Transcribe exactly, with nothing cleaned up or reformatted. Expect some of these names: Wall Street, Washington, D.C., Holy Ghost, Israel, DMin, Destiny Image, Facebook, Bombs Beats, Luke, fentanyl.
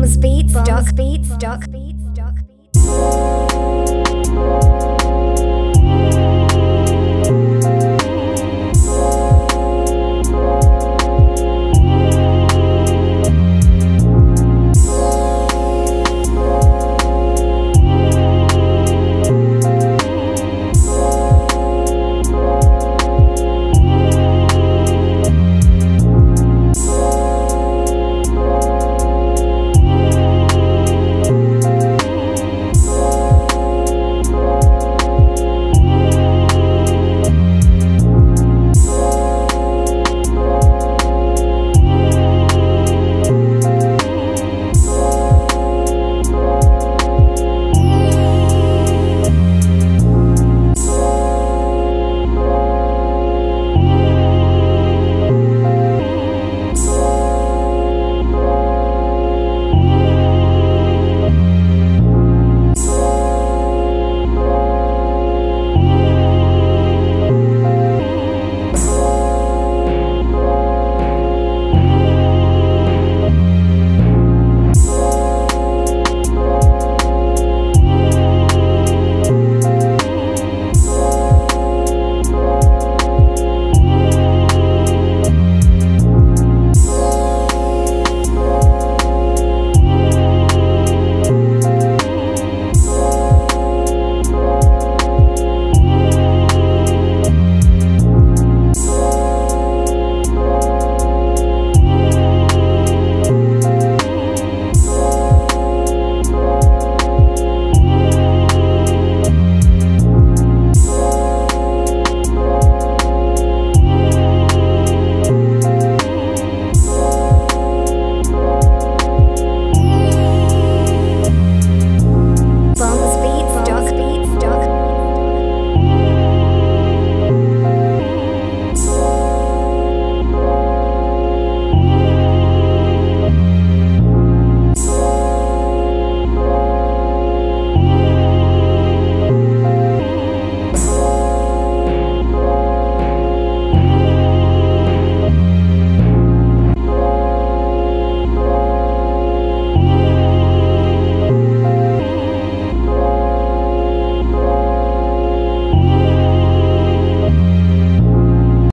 Bombs Beats, Doc Beats, Doc Beats.